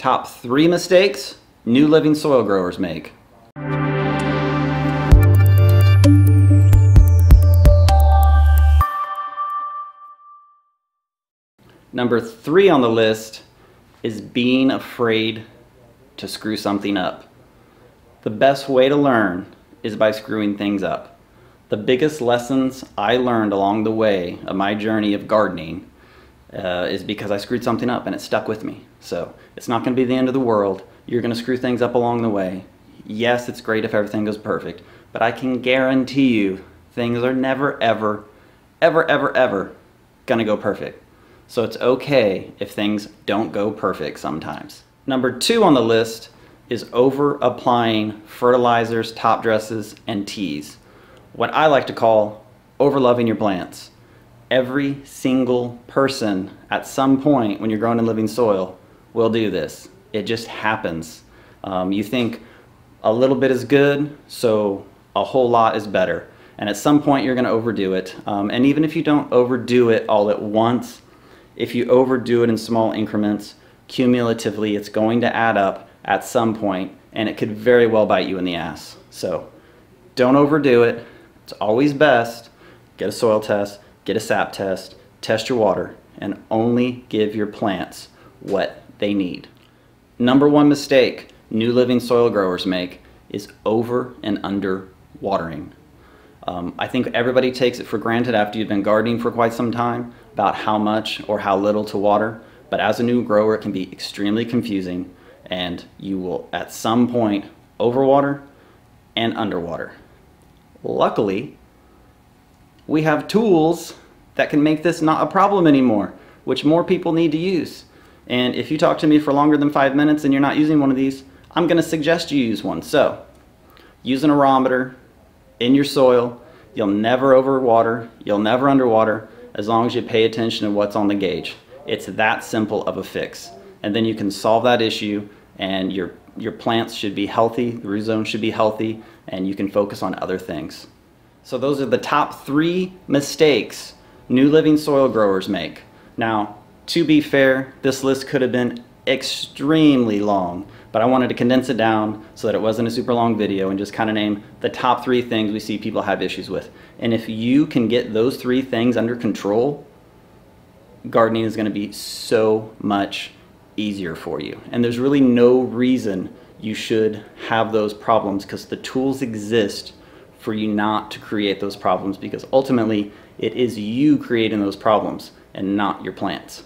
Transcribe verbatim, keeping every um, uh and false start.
Top three mistakes new living soil growers make. Number three on the list is being afraid to screw something up. The best way to learn is by screwing things up. The biggest lessons I learned along the way of my journey of gardening uh, is because I screwed something up and it stuck with me. So it's not going to be the end of the world. You're going to screw things up along the way. Yes, it's great if everything goes perfect, but I can guarantee you things are never, ever, ever, ever, ever going to go perfect. So it's okay if things don't go perfect sometimes. Number two on the list is over applying fertilizers, top dresses, and teas. What I like to call over loving your plants. Every single person at some point when you're growing in living soil will do this. It just happens. Um, you think a little bit is good, so a whole lot is better. And at some point you're gonna overdo it. Um, and even if you don't overdo it all at once, if you overdo it in small increments, cumulatively it's going to add up at some point, and it could very well bite you in the ass. So don't overdo it. It's always best. Get a soil test, get a sap test, test your water, and only give your plants what they need. Number one mistake new living soil growers make is over and under watering. Um, I think everybody takes it for granted after you've been gardening for quite some time about how much or how little to water, but as a new grower it can be extremely confusing, and you will at some point overwater and underwater. Luckily, we have tools that can make this not a problem anymore, which more people need to use. And if you talk to me for longer than five minutes and you're not using one of these, I'm going to suggest you use one. So use an Irrometer in your soil. You'll never overwater, you'll never underwater, as long as you pay attention to what's on the gauge. It's that simple of a fix. And then you can solve that issue, and your, your plants should be healthy, the root zone should be healthy, and you can focus on other things. So those are the top three mistakes new living soil growers make. Now, to be fair, this list could have been extremely long, but I wanted to condense it down so that it wasn't a super long video, and just kind of name the top three things we see people have issues with. And if you can get those three things under control, gardening is going to be so much easier for you. And there's really no reason you should have those problems, because the tools exist for you not to create those problems, because ultimately it is you creating those problems and not your plants.